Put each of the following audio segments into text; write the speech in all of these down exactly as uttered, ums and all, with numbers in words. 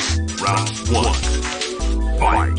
Round one. Fight.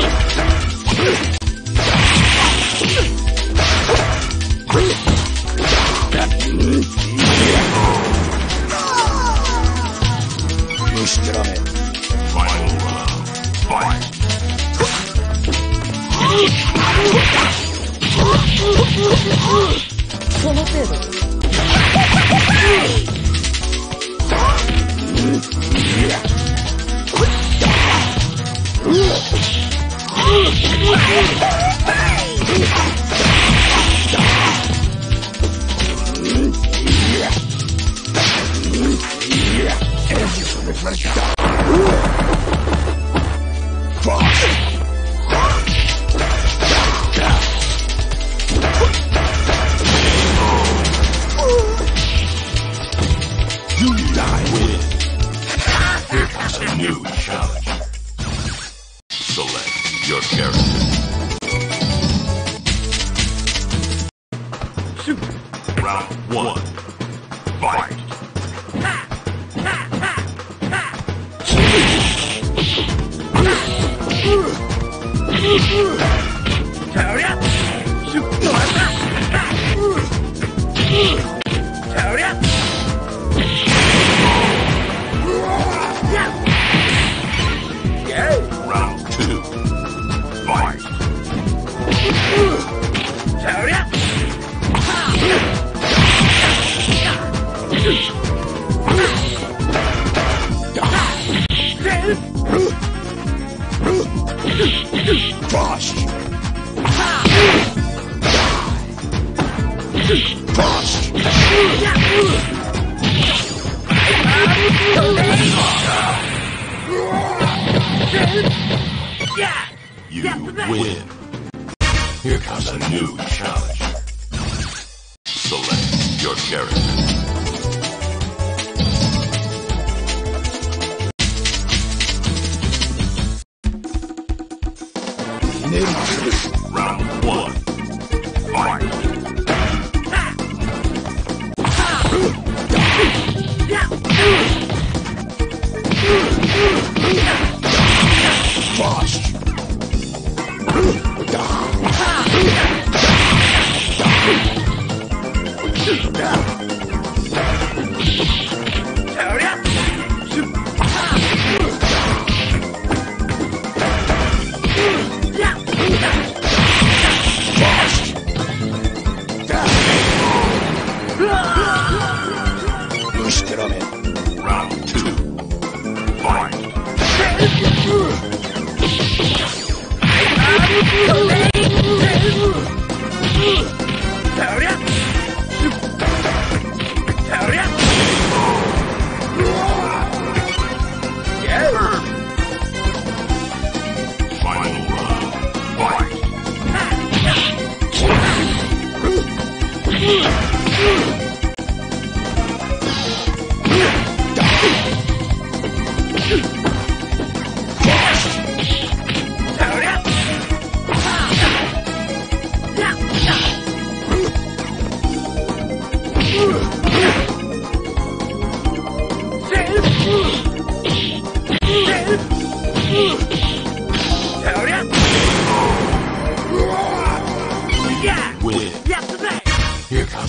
Save!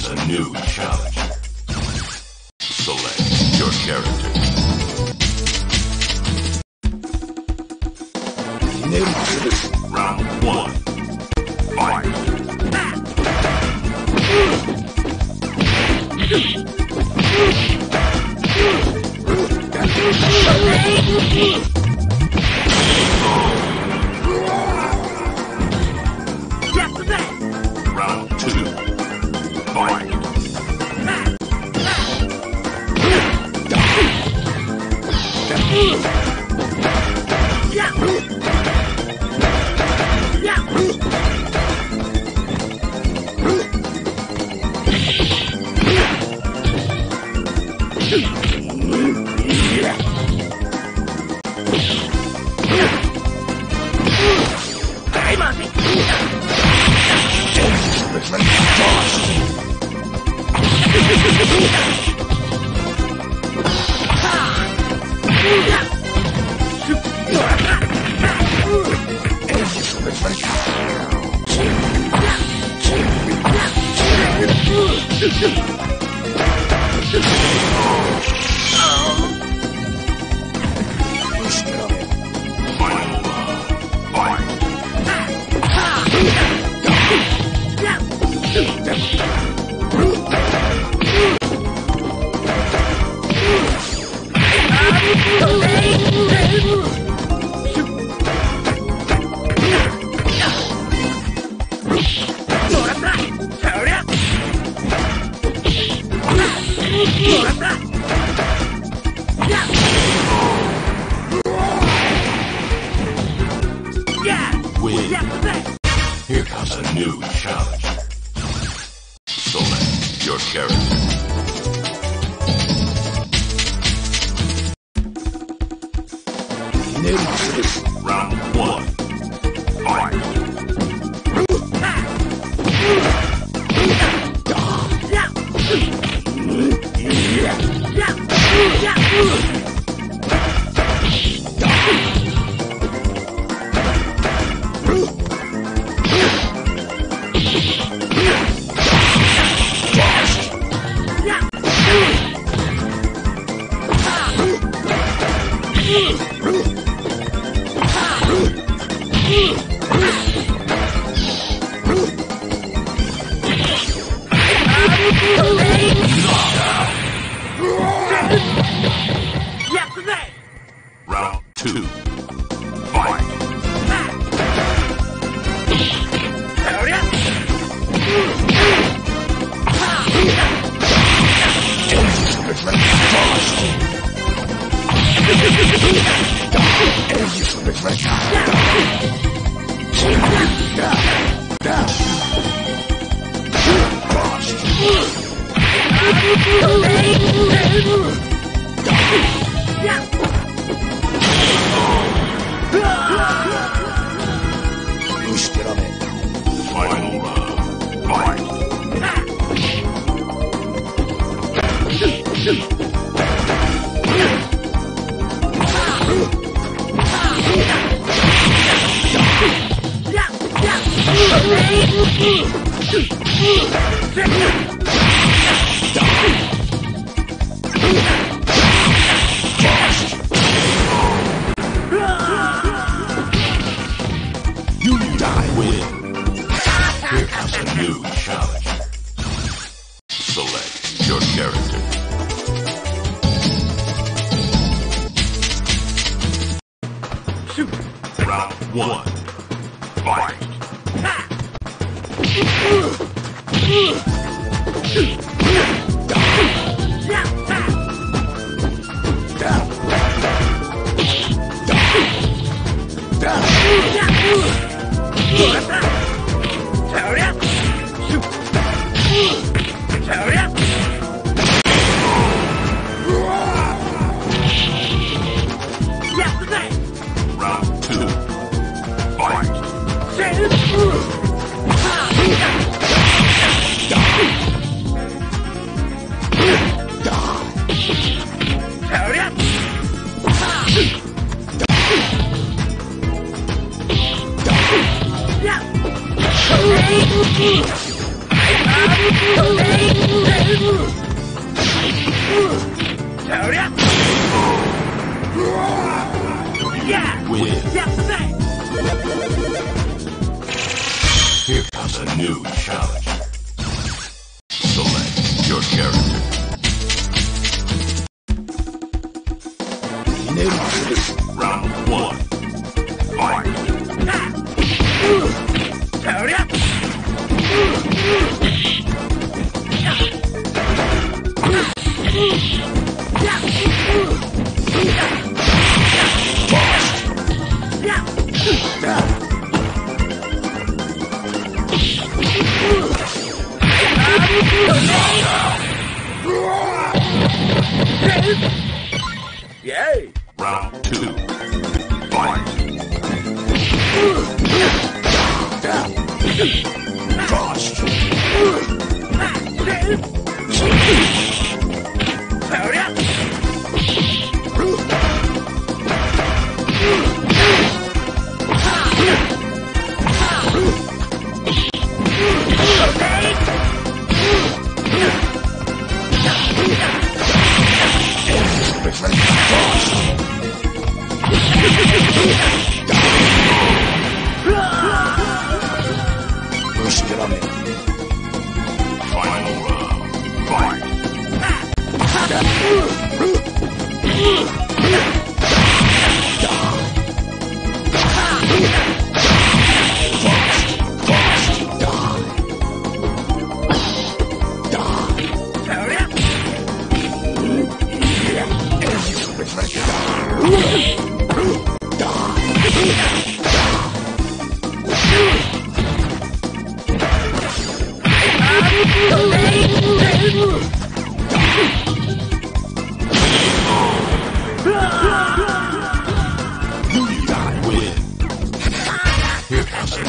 becomes a new challenger. Select your character. Round one. Fight. Round two. Fight. Round two. New challenge. Select your character. New round one. Fight. Hurry up. Yay! Round two. Fight. Gosh. Hurry up. First, get on it. Final round. Fight. Fast, fast, die. Die.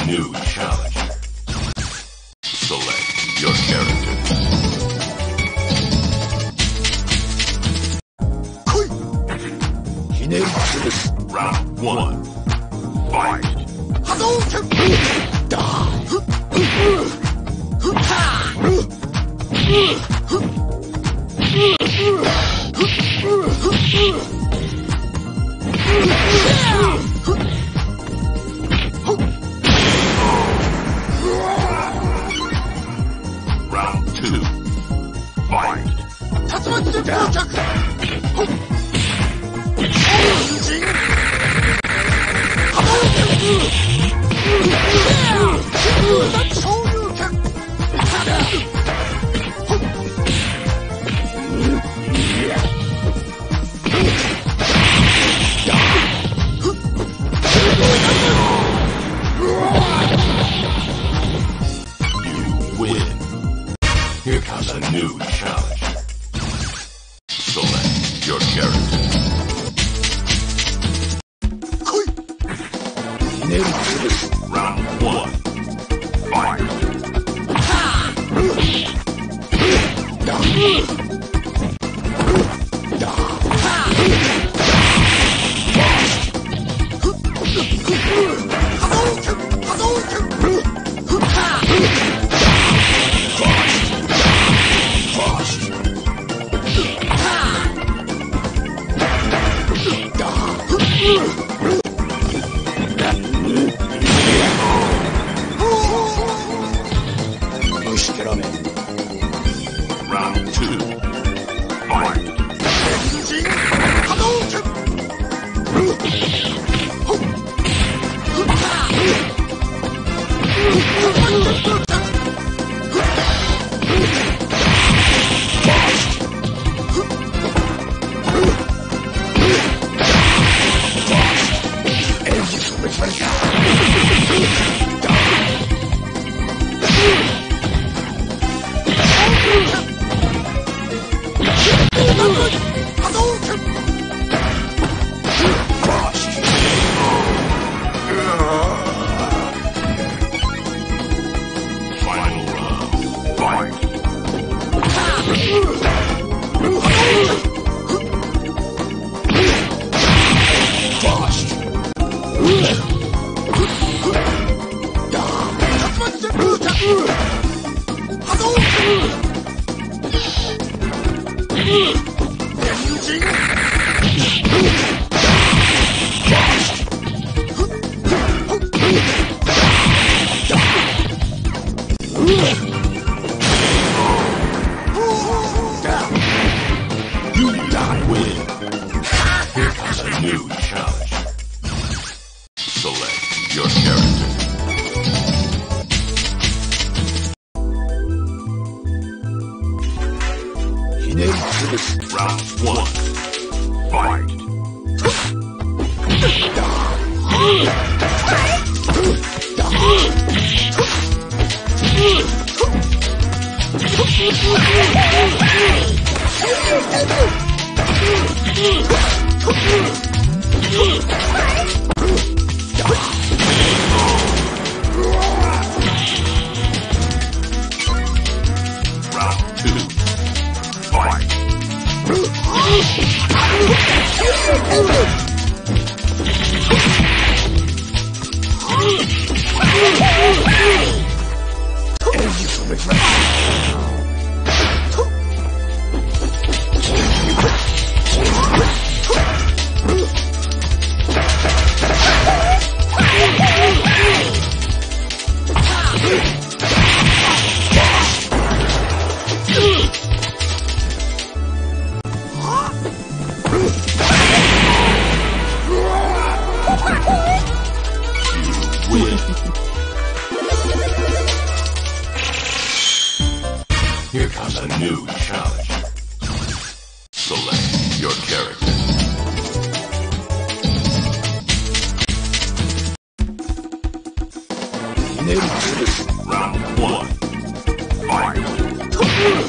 New challenge. Select your character. Round one. Fight. Die. That's all you can. You win. Here comes a new challenge. Select your character. Round one. win. Here comes a new challenge. Select your character. Round one. Fight. Round two. Fight. Here comes a new challenge. Select your character. Round one. Fight. Round one. Fight. Round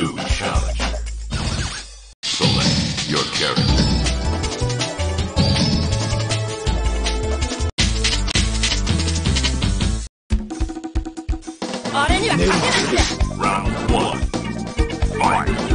New challenge. Select your character. Round one. Fight.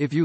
If you